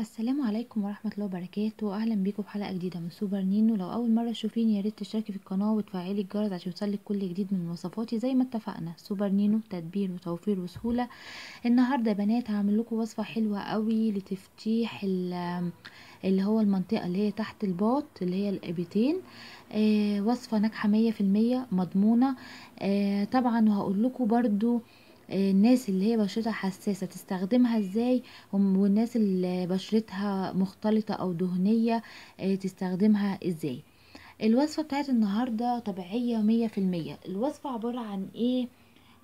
السلام عليكم ورحمه الله وبركاته، اهلا بيكم في حلقه جديده من سوبر نينو. لو اول مره تشوفيني يا ريت تشتركي في القناه وتفعلي الجرس عشان يوصلك كل جديد من وصفاتي زي ما اتفقنا. سوبر نينو تدبير وتوفير وسهوله. النهارده يا بنات هعمل لكم وصفه حلوه قوي لتفتيح اللي هو المنطقه اللي هي تحت الباط اللي هي الابيتين. وصفه ناجحه 100% مضمونه. طبعا وهقول لكم برده الناس اللي هي بشرتها حساسة تستخدمها ازاي، والناس اللي بشرتها مختلطة او دهنية تستخدمها ازاي. الوصفة بتاعت النهاردة طبيعية 100%. الوصفة عبارة عن ايه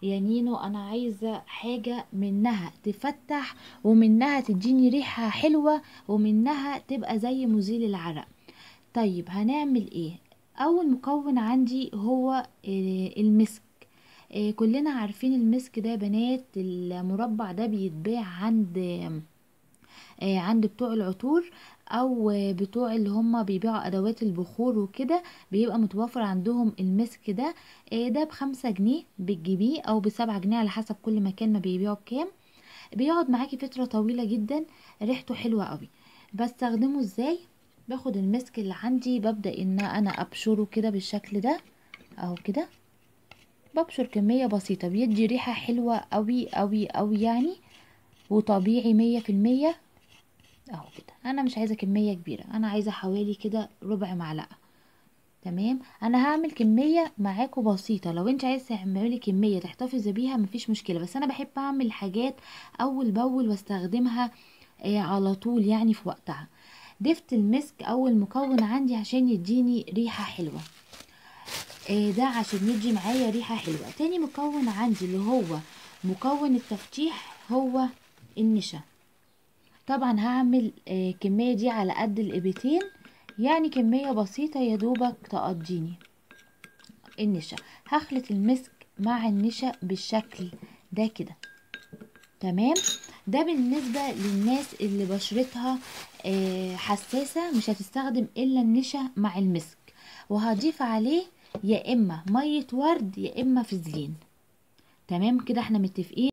يا نينو؟ انا عايزة حاجة منها تفتح ومنها تديني ريحة حلوة ومنها تبقى زي مزيل العرق. طيب هنعمل ايه؟ اول مكون عندي هو المسك. كلنا عارفين المسك ده يا بنات، المربع ده بيتباع عند بتوع العطور او بتوع اللي هم بيبيعوا ادوات البخور وكده، بيبقى متوفر عندهم المسك ده. ده ب5 جنيه بتجيبيه او ب7 جنيه على حسب كل مكان ما بيبيعوا بكام. بيقعد معاكي فترة طويلة جدا، ريحته حلوة قوي. بستخدمه ازاي؟ باخد المسك اللي عندي ببدأ ان انا ابشره كده بالشكل ده اهو كده، ببشر كمية بسيطة، بيدي ريحة حلوة قوي قوي قوي يعني، وطبيعي 100% اهو كده. انا مش عايزة كمية كبيرة، انا عايزة حوالي كده ربع معلقة. تمام، انا هعمل كمية معاكم بسيطة. لو انت عايزة تعملي كمية تحتفظي بيها مفيش مشكلة، بس انا بحب اعمل حاجات اول باول واستخدمها على طول يعني في وقتها. ضفت المسك اول مكون عندي عشان يديني ريحة حلوة، ده عشان يدي معايا ريحة حلوة. تاني مكون عندي اللي هو مكون التفتيح هو النشا. طبعا هعمل كمية دي على قد الابتين يعني، كمية بسيطة يدوبك تقضيني. النشا هخلط المسك مع النشا بالشكل ده كده. تمام، ده بالنسبة للناس اللي بشرتها حساسة مش هتستخدم الا النشا مع المسك. وهضيف عليه يا اما ميه ورد يا اما فازلين. تمام كده، احنا متفقين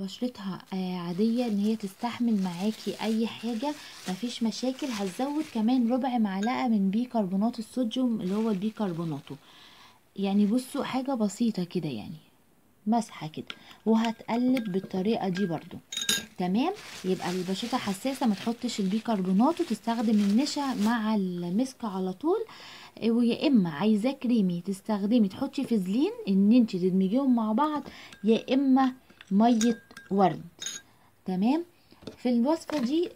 بشرتها عاديه ان هي تستحمل معاكي اي حاجه مفيش مشاكل. هتزود كمان ربع معلقه من بيكربونات الصوديوم اللي هو البيكربوناتو، يعني بصوا حاجه بسيطه كده يعني، مسحه كده، وهتقلب بالطريقه دي برده. تمام، يبقى البشرتها حساسه ما تحطش البيكربوناتو، تستخدم النشا مع المسك على طول. ويا اما عايزاه كريمي تستخدمي تحطي فازلين ان انت تدمجيهم مع بعض، يا اما ميه ورد. تمام، في الوصفه دي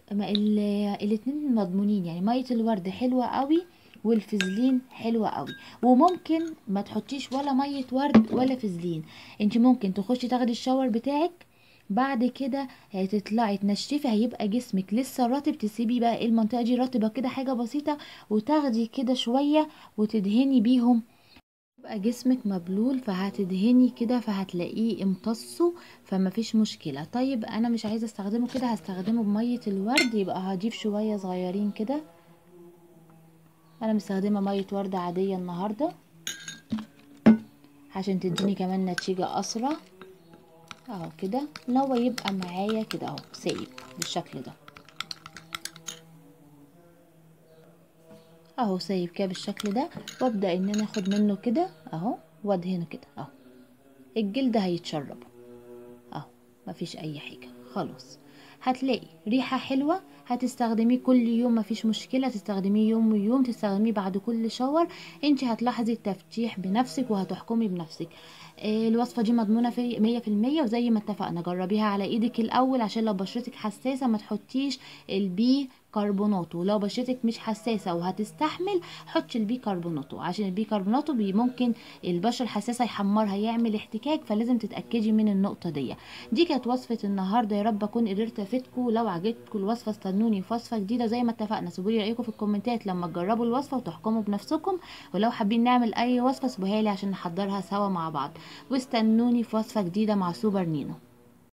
الاتنين مضمونين يعني، ميه الورد حلوه قوي والفازلين حلوه قوي. وممكن ما تحطيش ولا ميه ورد ولا فازلين، انت ممكن تخشي تاخدي الشاور بتاعك بعد كده تطلعي تنشفي، هيبقى جسمك لسه رطب، تسيبي بقى المنطقه دي رطبه كده حاجه بسيطه، وتاخدي كده شويه وتدهني بيهم، يبقى جسمك مبلول فهتدهني كده فهتلاقيه امتصه فمفيش مشكله. طيب انا مش عايزه استخدمه كده، هستخدمه بميه الورد، يبقى هضيف شويه صغيرين كده. انا مستخدمه ميه ورد عاديه النهارده عشان تديني كمان نتيجه اسرع اهو كده. لو يبقى معايا كده اهو سايب بالشكل ده اهو، سايب كده بالشكل ده، وابدا ان انا اخد منه كده اهو وادهنه كده اهو. الجلد هيتشرب اهو، مفيش اي حاجه خلاص. هتلاقي ريحه حلوه، هتستخدميه كل يوم مفيش مشكله، تستخدميه يوم ويوم، تستخدميه بعد كل شاور، انت هتلاحظي التفتيح بنفسك وهتحكمي بنفسك. الوصفه دي مضمونه في 100%، وزي ما اتفقنا جربيها على ايدك الاول عشان لو بشرتك حساسه ما تحطيش البيكربوناتو. لو بشرتك مش حساسه وهتستحمل حطي البيكربوناتو، عشان البيكربوناتو ممكن البشره الحساسه يحمرها يعمل احتكاك، فلازم تتاكدي من النقطه دي كانت وصفه النهارده. يا رب اكون قدرت افيدكم. لو عجبتكم الوصفه استنوني في وصفه جديده زي ما اتفقنا. سيبوا لي رايكم في الكومنتات لما تجربوا الوصفه وتحكموا بنفسكم، ولو حابين نعمل اي وصفه سيبوها لي عشان نحضرها سوا مع بعض. واستنوني في وصفة جديدة مع سوبر نينو.